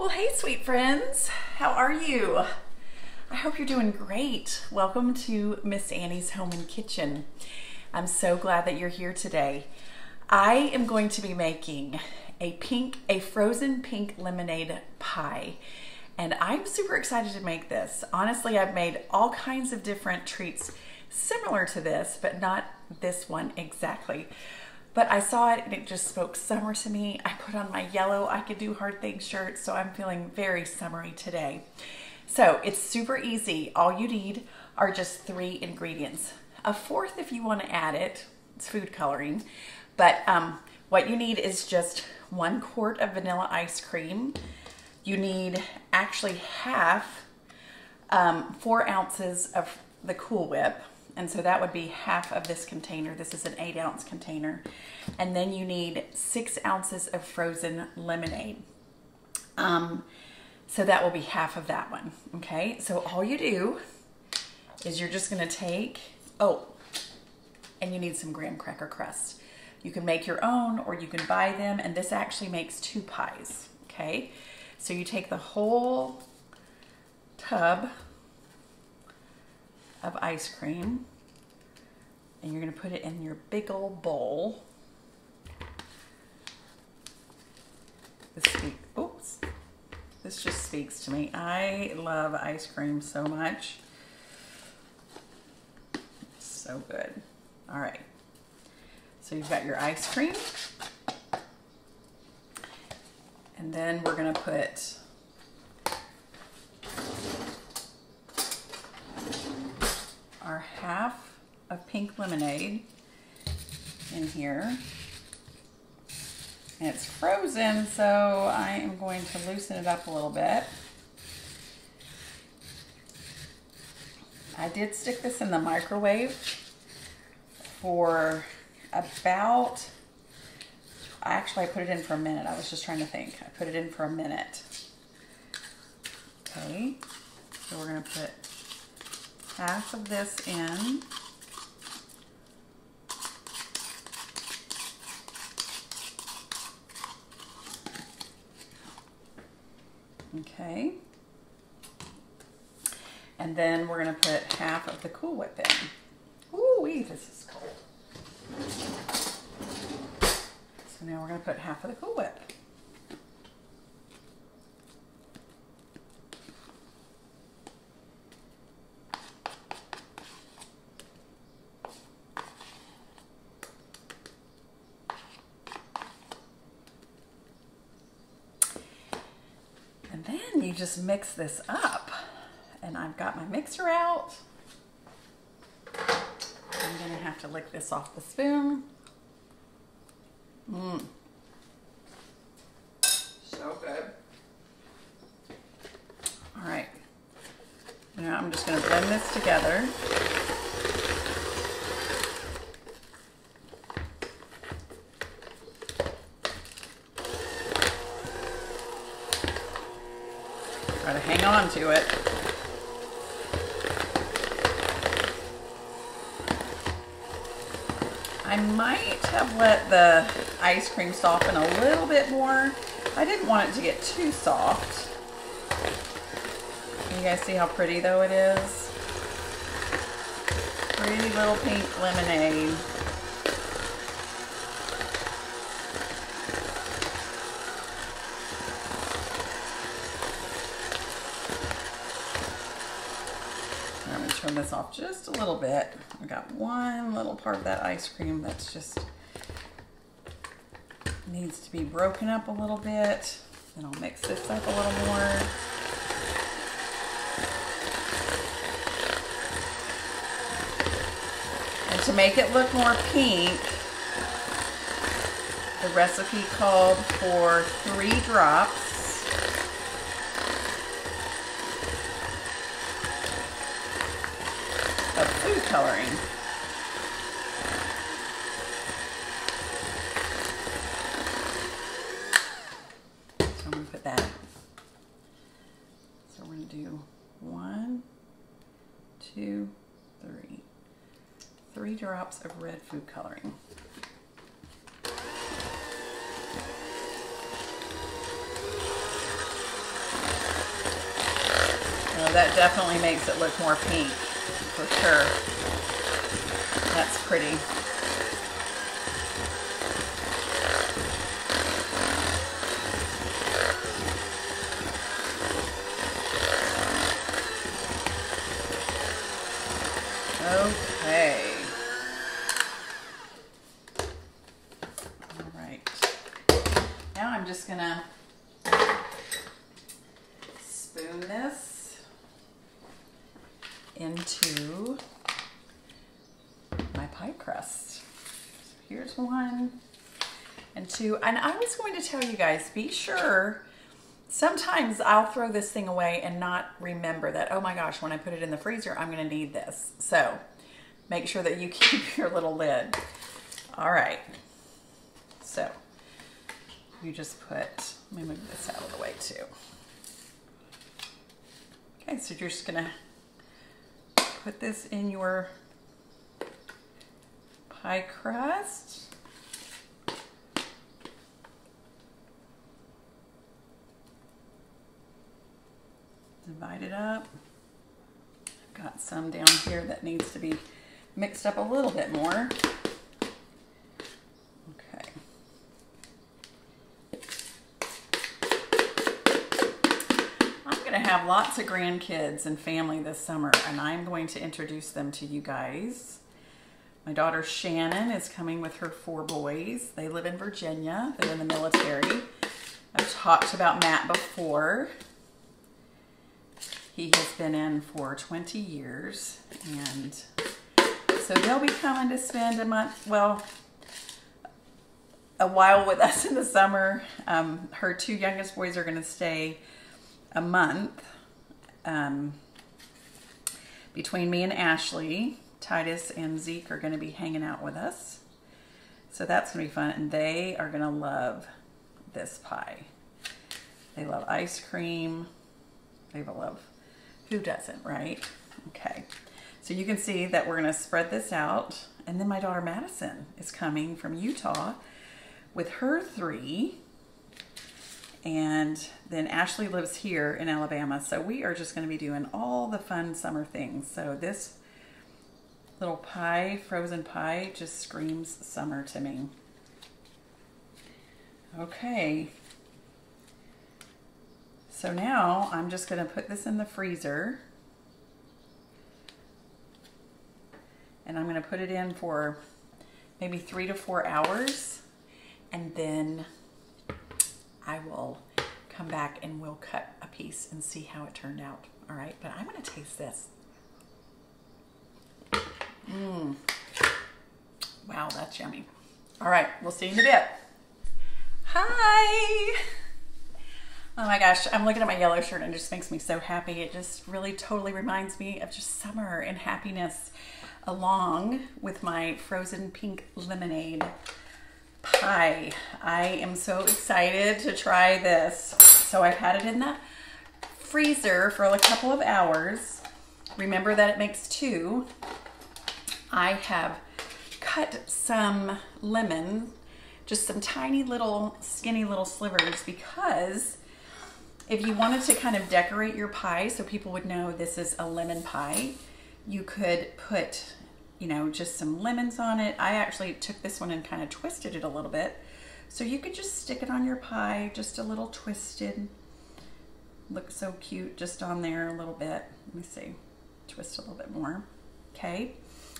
Well, hey, sweet friends. How are you? I hope you're doing great. Welcome to Miss Annie's Home and Kitchen. I'm so glad that you're here today. I am going to be making a frozen pink lemonade pie, and I'm super excited to make this. Honestly, I've made all kinds of different treats similar to this, but not this one exactly. But I saw it and it just spoke summer to me. I put on my yellow I Could Do Hard Things shirt, so I'm feeling very summery today. So it's super easy. All you need are just 3 ingredients. A 4th if you want to add it. It's food coloring. But what you need is just 1 quart of vanilla ice cream. You need actually half, 4 ounces of the Cool Whip. And so that would be half of this container. This is an 8-ounce container. And then you need 6 ounces of frozen lemonade. So that will be half of that one, okay? So all you do is you're just gonna take, and you need some graham cracker crust. You can make your own or you can buy them, and this actually makes 2 pies, okay? So you take the whole tub of ice cream and you're gonna put it in your big old bowl. This just speaks to me. I love ice cream so much. It's so good. All right, so you've got your ice cream, and then we're gonna put our half of pink lemonade in here, and it's frozen, so I am going to loosen it up a little bit. I did stick this in the microwave for about, actually I put it in for a minute. I was just trying to think. I put it in for a minute. Okay, so we're gonna put half of this in. Okay. And then we're going to put half of the Cool Whip in. Ooh-wee, this is cold. So now we're going to put half of the Cool Whip. And then you just mix this up, and I've got my mixer out. I'm gonna have to lick this off the spoon. So good. All right, now I'm just gonna blend this together. Try to hang on to it. I might have let the ice cream soften a little bit more. I didn't want it to get too soft. You guys see how pretty though it is? Pretty little pink lemonade. Turn this off just a little bit. I got one little part of that ice cream that's just needs to be broken up a little bit, and I'll mix this up a little more. And to make it look more pink, the recipe called for 3 drops. Food coloring. So I'm going to put that. So we're going to do 1, 2, 3. 3 drops of red food coloring. that definitely makes it look more pink for sure. That's pretty. Okay. All right. Now I'm just gonna spoon this into my pie crust. So here's one and two. And I was going to tell you guys, be sure, sometimes I'll throw this thing away and not remember that, oh my gosh, when I put it in the freezer, I'm gonna need this. So make sure that you keep your little lid. All right, so you just put, let me move this out of the way too. Okay, so you're just gonna put this in your pie crust. Divide it up. I've got some down here that needs to be mixed up a little bit more. Okay. I'm going to have lots of grandkids and family this summer, and I'm going to introduce them to you guys. My daughter Shannon is coming with her 4 boys. They live in Virginia. They're in the military. I've talked about Matt before. He has been in for 20 years, and so they'll be coming to spend a month, well, a while with us in the summer. Her 2 youngest boys are going to stay a month between me and Ashley. Titus and Zeke are going to be hanging out with us, so that's going to be fun, and they are going to love this pie. They love ice cream. They will love. Who doesn't, right? Okay, so you can see that we're gonna spread this out. And then my daughter Madison is coming from Utah with her 3. And then Ashley lives here in Alabama. So we are just gonna be doing all the fun summer things. So this little pie, frozen pie, just screams summer to me. Okay. So now I'm just going to put this in the freezer, and I'm going to put it in for maybe 3 to 4 hours, and then I will come back and we'll cut a piece and see how it turned out. All right, but I'm going to taste this. Wow, that's yummy. All right, we'll see you in a bit. Hi. Oh my gosh, I'm looking at my yellow shirt and it just makes me so happy. It just really totally reminds me of just summer and happiness, along with my frozen pink lemonade pie. I am so excited to try this. So I've had it in the freezer for a couple of hours. Remember that it makes 2. I have cut some lemon, just some tiny little skinny little slivers, because if you wanted to kind of decorate your pie so people would know this is a lemon pie, you could put, you know, just some lemons on it. I actually took this one and kind of twisted it a little bit. So you could just stick it on your pie, just a little twisted. Looks so cute just on there a little bit. Let me see, twist a little bit more. Okay,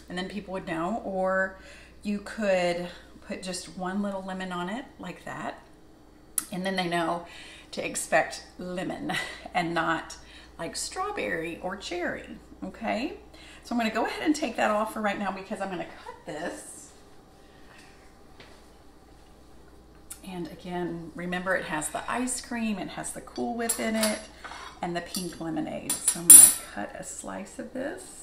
and then people would know. Or you could put just one little lemon on it like that, and then they know to expect lemon and not like strawberry or cherry. Okay, so I'm going to go ahead and take that off for right now, because I'm going to cut this. And again, remember, it has the ice cream, it has the Cool Whip in it, and the pink lemonade. So I'm going to cut a slice of this.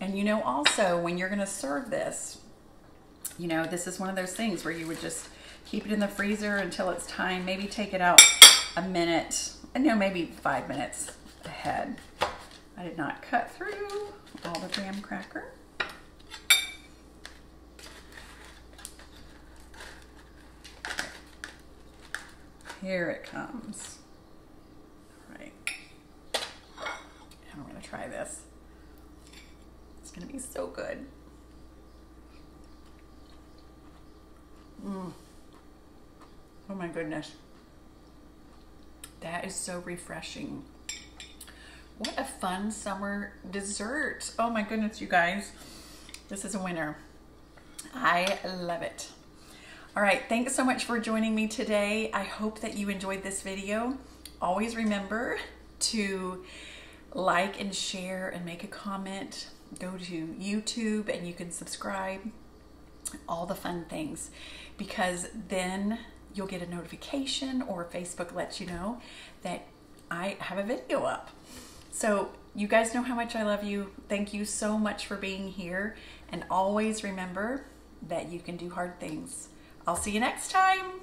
And you know, also when you're gonna serve this, you know, this is one of those things where you would just keep it in the freezer until it's time, maybe take it out a minute, no, maybe 5 minutes ahead. I did not cut through all the graham cracker. Here it comes. All right. And we're gonna try this. It's gonna be so good. Mm. Oh my goodness. That is so refreshing. What a fun summer dessert. Oh my goodness, you guys. This is a winner. I love it. All right, thanks so much for joining me today. I hope that you enjoyed this video. Always remember to like and share and make a comment. Go to YouTube and you can subscribe. All the fun things, because then you'll get a notification or Facebook lets you know that I have a video up. So you guys know how much I love you. Thank you so much for being here, and always remember that you can do hard things. I'll see you next time.